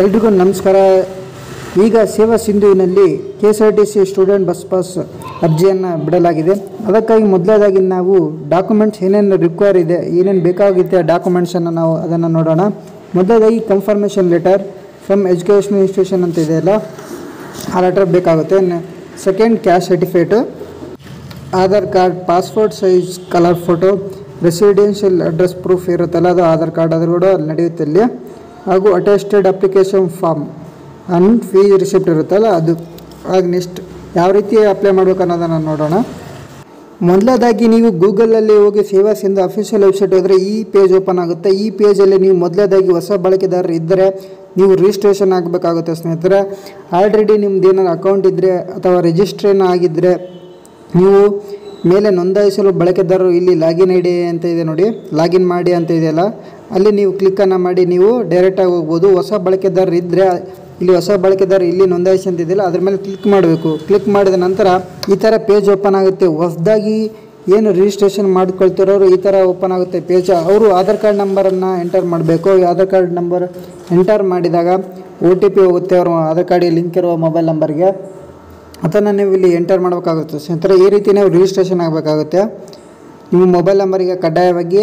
ಎಲ್ರಿಗೂ ನಮಸ್ಕಾರ। ಈಗ ಸೇವಾ ಸಿಂಧುವಿನಲ್ಲಿ K S R T C student bus pass ಅರ್ಜಿಯನ್ನು ಬಿಡಲಾಗಿದೆ। ಅದಕ್ಕಾಗಿ ಮೊದಲದಾಗಿ ನಾವು ಡಾಕ್ಯುಮೆಂಟ್ಸ್ ಏನೇನು ರಿಕ್ವೈರ್ ಇದೆ, ಏನೇನು ಬೇಕಾಗುತ್ತೆ ಆ ಡಾಕ್ಯುಮೆಂಟ್ಸನ್ನು ನಾವು ಅದನ್ನು ನೋಡೋಣ। ಮೊದಲದಾಗಿ confirmation letter from educational institution ಅಂತ ಇದೆಯಲ್ಲ, ಆ ಲೆಟರ್ ಬೇಕಾಗುತ್ತೆ। Second, caste certificate, Aadhaar card, passport size colour photo, residential address proof ಇರುತ್ತಲ್ಲ ಅದು ಆಧಾರ್ ಕಾರ್ಡ್, ಅದು ಕೂಡ ನಡೆಯುತ್ತೆ ಅಲ್ಲಿ। ಹಾಗೂ attested application form and fee receipt ಇರುತ್ತಲ್ಲ ಅದು। ಆಗ ನೆಕ್ಸ್ಟ್ ಯಾವ ರೀತಿ ಅಪ್ಲೈ ಮಾಡಬೇಕು ಅನ್ನೋದನ್ನು ನೋಡೋಣ। ಮೊದಲದಾಗಿ ನೀವು ಗೂಗಲಲ್ಲಿ ಹೋಗಿ ಸೇವಾ ಸಿಂಧು ಅಫಿಷಿಯಲ್ ವೆಬ್ಸೈಟ್ ಹೋದರೆ ಈ ಪೇಜ್ ಓಪನ್ ಆಗುತ್ತೆ। ಈ ಪೇಜಲ್ಲಿ ನೀವು ಮೊದಲದಾಗಿ ಹೊಸ ಬಳಕೆದಾರರು ಇದ್ದರೆ ನೀವು ರಿಜಿಸ್ಟ್ರೇಷನ್ ಆಗಬೇಕಾಗುತ್ತೆ ಸ್ನೇಹಿತರೆ। ಆಲ್ರೆಡಿ ನಿಮ್ದು ಏನಾದ್ರು ಅಕೌಂಟ್ ಇದ್ದರೆ ಅಥವಾ ರಿಜಿಸ್ಟ್ರೇಷನ್ ಆಗಿದ್ದರೆ ನೀವು ಮೇಲೆ ನೋಂದಾಯಿಸಲು ಬಳಕೆದಾರರು ಇಲ್ಲಿ ಲಾಗಿನ್ ಐಡಿ ಅಂತ ಇದೆ ನೋಡಿ, ಲಾಗಿನ್ ಮಾಡಿ ಅಂತ ಇದೆಯಲ್ಲ ಅಲ್ಲಿ ನೀವು ಕ್ಲಿಕ್ಕನ್ನು ಮಾಡಿ ನೀವು ಡೈರೆಕ್ಟಾಗಿ ಹೋಗ್ಬೋದು। ಹೊಸ ಬಳಕೆದಾರರು ಇದ್ದರೆ ಇಲ್ಲಿ ಹೊಸ ಬಳಕೆದಾರರು ಇಲ್ಲಿ ನೋಂದಾಯಿಸಿ ಅಂತ ಇದೆಯಲ್ಲ ಅದ್ರ ಮೇಲೆ ಕ್ಲಿಕ್ ಮಾಡಬೇಕು। ಕ್ಲಿಕ್ ಮಾಡಿದ ನಂತರ ಈ ಥರ ಪೇಜ್ ಓಪನ್ ಆಗುತ್ತೆ। ಹೊಸದಾಗಿ ಏನು ರಿಜಿಸ್ಟ್ರೇಷನ್ ಮಾಡ್ಕೊಳ್ತಿರೋರು ಈ ಥರ ಓಪನ್ ಆಗುತ್ತೆ ಪೇಜ್। ಅವರು ಆಧಾರ್ ಕಾರ್ಡ್ ನಂಬರನ್ನು ಎಂಟರ್ ಮಾಡಬೇಕು। ಆಧಾರ್ ಕಾರ್ಡ್ ನಂಬರ್ ಎಂಟರ್ ಮಾಡಿದಾಗ ಒ ಟಿ ಪಿ ಹೋಗುತ್ತೆ ಅವರು ಆಧಾರ್ ಕಾರ್ಡಿಗೆ ಲಿಂಕ್ ಇರುವ ಮೊಬೈಲ್ ನಂಬರ್ಗೆ, ಅದನ್ನು ನೀವು ಇಲ್ಲಿ ಎಂಟರ್ ಮಾಡಬೇಕಾಗುತ್ತೆ ಸ್ನೇಹಿತರೆ। ಈ ರೀತಿ ನೀವು ರಿಜಿಸ್ಟ್ರೇಷನ್ ಆಗಬೇಕಾಗುತ್ತೆ। ನಿಮ್ಮ ಮೊಬೈಲ್ ನಂಬರಿಗೆ ಕಡ್ಡಾಯವಾಗಿ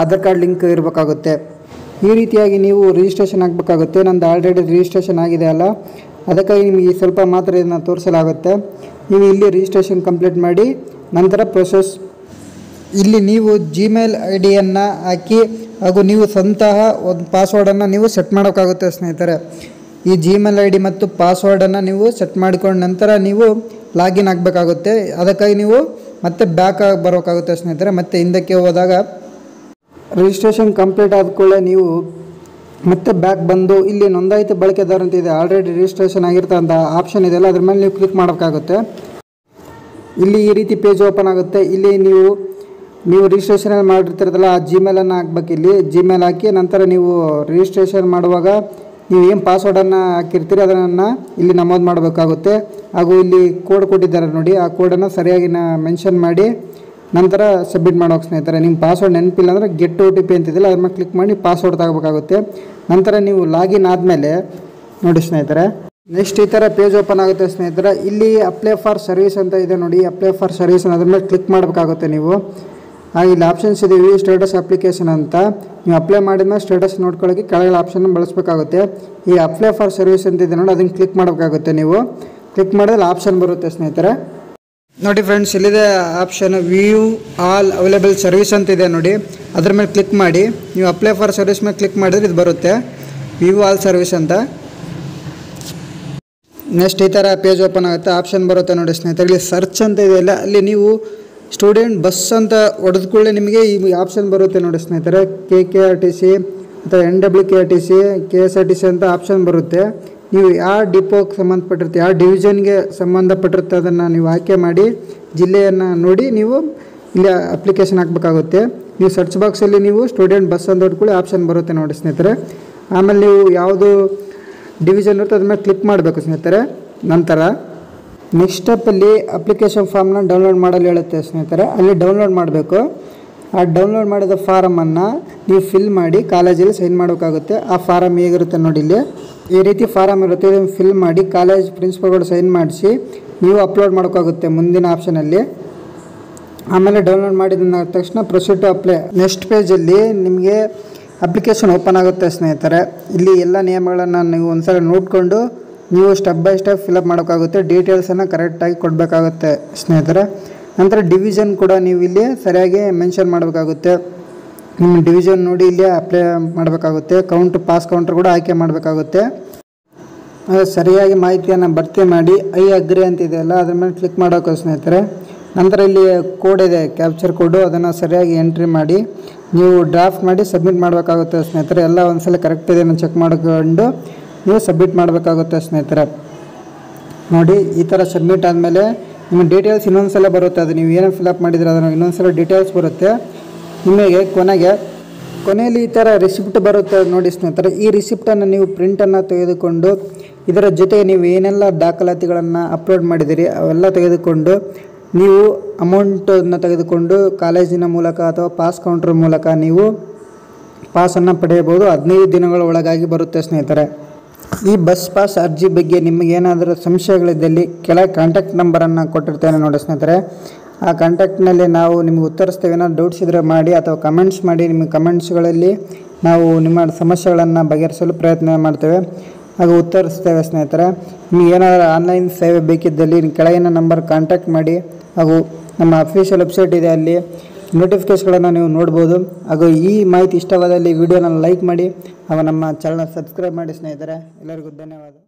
ಆಧಾರ್ ಕಾರ್ಡ್ ಲಿಂಕ್ ಇರಬೇಕಾಗುತ್ತೆ। ಈ ರೀತಿಯಾಗಿ ನೀವು ರಿಜಿಸ್ಟ್ರೇಷನ್ ಆಗಬೇಕಾಗುತ್ತೆ। ನಂದು ಆಲ್ರೆಡಿ ರಿಜಿಸ್ಟ್ರೇಷನ್ ಆಗಿದೆ ಅಲ್ಲ, ಅದಕ್ಕಾಗಿ ನಿಮಗೆ ಸ್ವಲ್ಪ ಮಾತ್ರ ಇದನ್ನು ತೋರಿಸಲಾಗುತ್ತೆ। ನೀವು ಇಲ್ಲಿ ರಿಜಿಸ್ಟ್ರೇಷನ್ ಕಂಪ್ಲೀಟ್ ಮಾಡಿ ನಂತರ ಪ್ರೊಸೆಸ್ ಇಲ್ಲಿ ನೀವು ಜಿಮೇಲ್ ಐ ಡಿಯನ್ನು ಹಾಕಿ ಹಾಗೂ ನೀವು ಸ್ವಂತಹ ಒಂದು ಪಾಸ್ವರ್ಡನ್ನು ನೀವು ಸೆಟ್ ಮಾಡೋಕ್ಕಾಗುತ್ತೆ ಸ್ನೇಹಿತರೆ। ಈ ಜಿಮೇಲ್ ಐ ಡಿ ಮತ್ತು ಪಾಸ್ವರ್ಡನ್ನು ನೀವು ಸೆಟ್ ಮಾಡಿಕೊಂಡ ನಂತರ ನೀವು ಲಾಗಿನ್ ಆಗಬೇಕಾಗುತ್ತೆ। ಅದಕ್ಕಾಗಿ ನೀವು ಮತ್ತೆ ಬ್ಯಾಕ್ ಆಗಿ ಬರೋಕ್ಕಾಗುತ್ತೆ ಸ್ನೇಹಿತರೆ। ಮತ್ತೆ ಹಿಂದಕ್ಕೆ ಹೋದಾಗ ರಿಜಿಸ್ಟ್ರೇಷನ್ ಕಂಪ್ಲೀಟ್ ಆದ ಕೂಡಲೇ ನೀವು ಮತ್ತೆ ಬ್ಯಾಕ್ ಬಂದು ಇಲ್ಲಿ ನೋಂದಾಯಿತ ಬಳಕೆದಾರ ಅಂತ ಇದೆ, ಆಲ್ರೆಡಿ ರಿಜಿಸ್ಟ್ರೇಷನ್ ಆಗಿರ್ತಂಥ ಆಪ್ಷನ್ ಇದೆಯಲ್ಲ ಅದ್ರ ಮೇಲೆ ನೀವು ಕ್ಲಿಕ್ ಮಾಡೋಕ್ಕಾಗುತ್ತೆ। ಇಲ್ಲಿ ಈ ರೀತಿ ಪೇಜ್ ಓಪನ್ ಆಗುತ್ತೆ। ಇಲ್ಲಿ ನೀವು ರಿಜಿಸ್ಟ್ರೇಷನ್ ಮಾಡಿರ್ತಿರೋದಲ್ಲ ಆ ಜಿಮೇಲನ್ನು ಹಾಕ್ಬೇಕು, ಇಲ್ಲಿ ಜಿಮೇಲ್ ಹಾಕಿ ನಂತರ ನೀವು ರಿಜಿಸ್ಟ್ರೇಷನ್ ಮಾಡುವಾಗ ನೀವು ಏನು ಪಾಸ್ವರ್ಡನ್ನು ಹಾಕಿರ್ತೀರಿ ಅದನ್ನು ಇಲ್ಲಿ ನಮೂದು ಮಾಡಬೇಕಾಗುತ್ತೆ. ಹಾಗೂ ಇಲ್ಲಿ ಕೋಡ್ ಕೊಟ್ಟಿದ್ದಾರೆ ನೋಡಿ, ಆ ಕೋಡನ್ನು ಸರಿಯಾಗಿ ಮೆನ್ಷನ್ ಮಾಡಿ ನಂತರ ಸಬ್ಮಿಟ್ ಮಾಡೋಕೆ ಸ್ನೇಹಿತರೆ। ನಿಮ್ಮ ಪಾಸ್ವರ್ಡ್ ನೆನಪಿಲ್ಲ ಅಂದರೆ ಗೆಟ್ ಒ ಟಿ ಪಿ ಅಂತಿದ್ದಿಲ್ಲ ಅದ್ರ ಮೇಲೆ ಕ್ಲಿಕ್ ಮಾಡಿ ಪಾಸ್ವರ್ಡ್ ತಗೋಬೇಕಾಗುತ್ತೆ। ನಂತರ ನೀವು ಲಾಗಿನ್ ಆದಮೇಲೆ ನೋಡಿ ಸ್ನೇಹಿತರೆ ನೆಕ್ಸ್ಟ್ ಈ ಥರ ಪೇಜ್ ಓಪನ್ ಆಗುತ್ತೆ ಸ್ನೇಹಿತರೆ। ಇಲ್ಲಿ ಅಪ್ಲೈ ಫಾರ್ ಸರ್ವಿಸ್ ಅಂತ ಇದೆ ನೋಡಿ, ಅಪ್ಲೈ ಫಾರ್ ಸರ್ವಿಸ್ ಅದ್ರ ಮೇಲೆ ಕ್ಲಿಕ್ ಮಾಡಬೇಕಾಗುತ್ತೆ ನೀವು. ಹಾಗೆ ಇಲ್ಲಿ ಆಪ್ಷನ್ಸ್ ಇದೆ ವ್ಯೂ ಸ್ಟೇಟಸ್ ಅಪ್ಲಿಕೇಶನ್ ಅಂತ, ನೀವು ಅಪ್ಲೈ ಮಾಡಿದ್ಮೇಲೆ ಸ್ಟೇಟಸ್ ನೋಡ್ಕೊಳ್ಳೋಕ್ಕೆ ಕೆಳಗಡೆ ಆಪ್ಷನ್ ಬಳಸಬೇಕಾಗುತ್ತೆ। ಈ ಅಪ್ಲೈ ಫಾರ್ ಸರ್ವಿಸ್ ಅಂತಿದೆ ನೋಡಿ ಅದನ್ನು ಕ್ಲಿಕ್ ಮಾಡಬೇಕಾಗುತ್ತೆ ನೀವು. ಕ್ಲಿಕ್ ಮಾಡಿದ್ರೆ ಆಪ್ಷನ್ ಬರುತ್ತೆ ಸ್ನೇಹಿತರೆ ನೋಡಿ ಫ್ರೆಂಡ್ಸ್, ಇಲ್ಲಿದೆ option view all available service ಅಂತಿದೆ ನೋಡಿ, ಅದ್ರ ಮೇಲೆ ಕ್ಲಿಕ್ ಮಾಡಿ ನೀವು ಅಪ್ಲೈ ಫಾರ್ ಸರ್ವಿಸ್ ಮೇಲೆ ಕ್ಲಿಕ್ ಮಾಡಿದ್ರೆ ಇದು ಬರುತ್ತೆ ವ್ಯೂ ಆಲ್ ಸರ್ವಿಸ್ ಅಂತ। ನೆಕ್ಸ್ಟ್ ಈ ಥರ ಪೇಜ್ ಓಪನ್ ಆಗುತ್ತೆ, ಆಪ್ಷನ್ ಬರುತ್ತೆ ನೋಡಿ ಸ್ನೇಹಿತರೆ. ಇಲ್ಲಿ ಸರ್ಚ್ ಅಂತ ಇದೆಯಲ್ಲ ಅಲ್ಲಿ ನೀವು ಸ್ಟೂಡೆಂಟ್ ಬಸ್ ಅಂತ ಹೊಡೆದ ಕೂಡಲೇ ನಿಮಗೆ ಈ ಆಪ್ಷನ್ ಬರುತ್ತೆ ನೋಡಿ ಸ್ನೇಹಿತರೆ. KKRTC ಅಥವಾ NWKRTC KSRTC ಅಂತ ಆಪ್ಷನ್ ಬರುತ್ತೆ. ನೀವು ಯಾವ ಡಿಪೋಗೆ ಸಂಬಂಧಪಟ್ಟಿರುತ್ತೆ, ಯಾವ ಡಿವಿಷನ್ಗೆ ಸಂಬಂಧಪಟ್ಟಿರುತ್ತೆ ಅದನ್ನು ನೀವು ಆಯ್ಕೆ ಮಾಡಿ ಜಿಲ್ಲೆಯನ್ನು ನೋಡಿ ನೀವು ಇಲ್ಲಿ ಅಪ್ಲಿಕೇಶನ್ ಹಾಕಬೇಕಾಗುತ್ತೆ. ನೀವು ಸರ್ಚ್ ಬಾಕ್ಸಲ್ಲಿ ನೀವು ಸ್ಟೂಡೆಂಟ್ ಬಸ್ ಅಂತ ಹೊಡ್ಕೊಳ್ಳಿ ಆಪ್ಷನ್ ಬರುತ್ತೆ ನೋಡಿ ಸ್ನೇಹಿತರೆ. ಆಮೇಲೆ ನೀವು ಯಾವುದು ಡಿವಿಷನ್ ಇರುತ್ತೆ ಅದ್ರ ಮೇಲೆ ಕ್ಲಿಕ್ ಮಾಡಬೇಕು ಸ್ನೇಹಿತರೆ. ನಂತರ ನೆಕ್ಸ್ಟ್ ಸ್ಟೆಪ್ಪಲ್ಲಿ ಅಪ್ಲಿಕೇಶನ್ ಫಾರ್ಮ್ನ ಡೌನ್ಲೋಡ್ ಮಾಡಲು ಹೇಳುತ್ತೆ ಸ್ನೇಹಿತರೆ, ಅಲ್ಲಿ ಡೌನ್ಲೋಡ್ ಮಾಡಬೇಕು. ಆ ಡೌನ್ಲೋಡ್ ಮಾಡಿದ ಫಾರಮನ್ನು ನೀವು ಫಿಲ್ ಮಾಡಿ ಕಾಲೇಜಲ್ಲಿ ಸೈನ್ ಮಾಡೋಕ್ಕಾಗುತ್ತೆ. ಆ ಫಾರಮ್ ಹೇಗಿರುತ್ತೆ ನೋಡಿ, ಇಲ್ಲಿ ಈ ರೀತಿ ಫಾರಮ್ ಇರುತ್ತೆ, ಇದನ್ನು ಫಿಲ್ ಮಾಡಿ ಕಾಲೇಜ್ ಪ್ರಿನ್ಸಿಪಲ್ಗಳು ಸೈನ್ ಮಾಡಿಸಿ ನೀವು ಅಪ್ಲೋಡ್ ಮಾಡೋಕ್ಕಾಗುತ್ತೆ ಮುಂದಿನ ಆಪ್ಷನಲ್ಲಿ. ಆಮೇಲೆ ಡೌನ್ಲೋಡ್ ಮಾಡಿದ ತಕ್ಷಣ ಪ್ರೊಸೀಡ್ ಟು ಅಪ್ಲೈ, ನೆಕ್ಸ್ಟ್ ಪೇಜಲ್ಲಿ ನಿಮಗೆ ಅಪ್ಲಿಕೇಶನ್ ಓಪನ್ ಆಗುತ್ತೆ ಸ್ನೇಹಿತರೆ. ಇಲ್ಲಿ ಎಲ್ಲ ನಿಯಮಗಳನ್ನು ನೀವು ಒಂದ್ಸಲ ನೋಡಿಕೊಂಡು ನೀವು ಸ್ಟೆಪ್ ಬೈ ಸ್ಟೆಪ್ ಫಿಲಪ್ ಮಾಡೋಕ್ಕಾಗುತ್ತೆ. ಡೀಟೇಲ್ಸನ್ನು ಕರೆಕ್ಟಾಗಿ ಕೊಡಬೇಕಾಗುತ್ತೆ ಸ್ನೇಹಿತರೆ. ನಂತರ ಡಿವಿಷನ್ ಕೂಡ ನೀವು ಇಲ್ಲಿ ಸರಿಯಾಗಿ ಮೆನ್ಷನ್ ಮಾಡಬೇಕಾಗುತ್ತೆ. ನಿಮ್ಮ ಡಿವಿಷನ್ ನೋಡಿ ಇಲ್ಲಿ ಅಪ್ಲೈ ಮಾಡಬೇಕಾಗುತ್ತೆ. ಕೌಂಟ್ ಪಾಸ್ ಕೌಂಟ್ರ್ ಕೂಡ ಆಯ್ಕೆ ಮಾಡಬೇಕಾಗುತ್ತೆ. ಸರಿಯಾಗಿ ಮಾಹಿತಿಯನ್ನು ಭರ್ತಿ ಮಾಡಿ ಐ ಅಗ್ರಿ ಅಂತಿದೆಯಲ್ಲ ಅದ್ರ ಮೇಲೆ ಕ್ಲಿಕ್ ಮಾಡೋಕೆ ಸ್ನೇಹಿತರೆ. ನಂತರ ಇಲ್ಲಿ ಕೋಡ್ ಇದೆ ಕ್ಯಾಪ್ಚರ್ ಕೋಡು, ಅದನ್ನು ಸರಿಯಾಗಿ ಎಂಟ್ರಿ ಮಾಡಿ ನೀವು ಡ್ರಾಫ್ಟ್ ಮಾಡಿ ಸಬ್ಮಿಟ್ ಮಾಡಬೇಕಾಗುತ್ತೆ ಸ್ನೇಹಿತರೆ. ಎಲ್ಲ ಒಂದ್ಸಲ ಕರೆಕ್ಟ್ ಇದೆಯನ್ನು ಚೆಕ್ ಮಾಡಿಕೊಂಡು ನೀವು ಸಬ್ಮಿಟ್ ಮಾಡಬೇಕಾಗುತ್ತೆ ಸ್ನೇಹಿತರೆ. ನೋಡಿ ಈ ಥರ ಸಬ್ಮಿಟ್ ಆದಮೇಲೆ ನಿಮ್ಮ ಡೀಟೇಲ್ಸ್ ಇನ್ನೊಂದು ಸಲ ಬರುತ್ತೆ, ಅದು ನೀವು ಏನೋ ಫಿಲಪ್ ಮಾಡಿದರೆ ಅದನ್ನು ಇನ್ನೊಂದು ಸಲ ಡೀಟೇಲ್ಸ್ ಬರುತ್ತೆ ನಿಮಗೆ. ಕೊನೆಯಲ್ಲಿ ಈ ಥರ ರಿಸಿಪ್ಟ್ ಬರುತ್ತೆ ನೋಡಿ ಸ್ನೇಹಿತರೆ. ಈ ರಿಸಿಪ್ಟನ್ನು ನೀವು ಪ್ರಿಂಟನ್ನು ತೆಗೆದುಕೊಂಡು ಇದರ ಜೊತೆಗೆ ನೀವು ಏನೆಲ್ಲ ದಾಖಲಾತಿಗಳನ್ನು ಅಪ್ಲೋಡ್ ಮಾಡಿದ್ದೀರಿ ಅವೆಲ್ಲ ತೆಗೆದುಕೊಂಡು ನೀವು ಅಮೌಂಟನ್ನು ತೆಗೆದುಕೊಂಡು ಕಾಲೇಜಿನ ಮೂಲಕ ಅಥವಾ ಪಾಸ್ ಕೌಂಟ್ರ್ ಮೂಲಕ ನೀವು ಪಾಸನ್ನು ಪಡೆಯಬಹುದು. 15 ದಿನಗಳ ಒಳಗಾಗಿ ಬರುತ್ತೆ ಸ್ನೇಹಿತರೆ. ಈ ಬಸ್ ಪಾಸ್ ಅರ್ಜಿ ಬಗ್ಗೆ ನಿಮಗೆ ಏನಾದರೂ ಸಂಶಯಗಳಿದ್ದಲ್ಲಿ ಕೆಳ ಕಾಂಟ್ಯಾಕ್ಟ್ ನಂಬರನ್ನು ಕೊಟ್ಟಿರ್ತೇನೆ ನೋಡಿ ಸ್ನೇಹಿತರೆ. ಆ ಕಾಂಟ್ಯಾಕ್ಟ್ನಲ್ಲಿ ನಾವು ನಿಮಗೆ ಉತ್ತರಿಸ್ತೇವೆ. ಏನಾದರೂ ಡೌಟ್ಸ್ ಇದ್ದರೆ ಮಾಡಿ ಅಥವಾ ಕಮೆಂಟ್ಸ್ ಮಾಡಿ. ನಿಮ್ಮ ಕಮೆಂಟ್ಸ್ಗಳಲ್ಲಿ ನಾವು ನಿಮ್ಮ ಸಮಸ್ಯೆಗಳನ್ನು ಬಗೆಹರಿಸಲು ಪ್ರಯತ್ನ ಮಾಡ್ತೇವೆ ಹಾಗೂ ಉತ್ತರಿಸ್ತೇವೆ ಸ್ನೇಹಿತರೆ. ನಿಮಗೆ ಏನಾದರೂ ಆನ್ಲೈನ್ ಸೇವೆ ಬೇಕಿದ್ದಲ್ಲಿ ಕೆಳಗಿನ ನಂಬರ್ ಕಾಂಟ್ಯಾಕ್ಟ್ ಮಾಡಿ ಹಾಗೂ ನಮ್ಮ ಅಫಿಷಿಯಲ್ ವೆಬ್ಸೈಟ್ ಇದೆ, ಅಲ್ಲಿ ನೋಟಿಫಿಕೇಷನ್ಗಳನ್ನು ನೀವು ನೋಡ್ಬೋದು. ಹಾಗೂ ಈ ಮಾಹಿತಿ ಇಷ್ಟವಾದಲ್ಲಿ ವಿಡಿಯೋನ ಲೈಕ್ ಮಾಡಿ ಹಾಗೂ ನಮ್ಮ ಚಾನಲ್ ಸಬ್ಸ್ಕ್ರೈಬ್ ಮಾಡಿ ಸ್ನೇಹಿತರೆ. ಎಲ್ಲರಿಗೂ ಧನ್ಯವಾದ.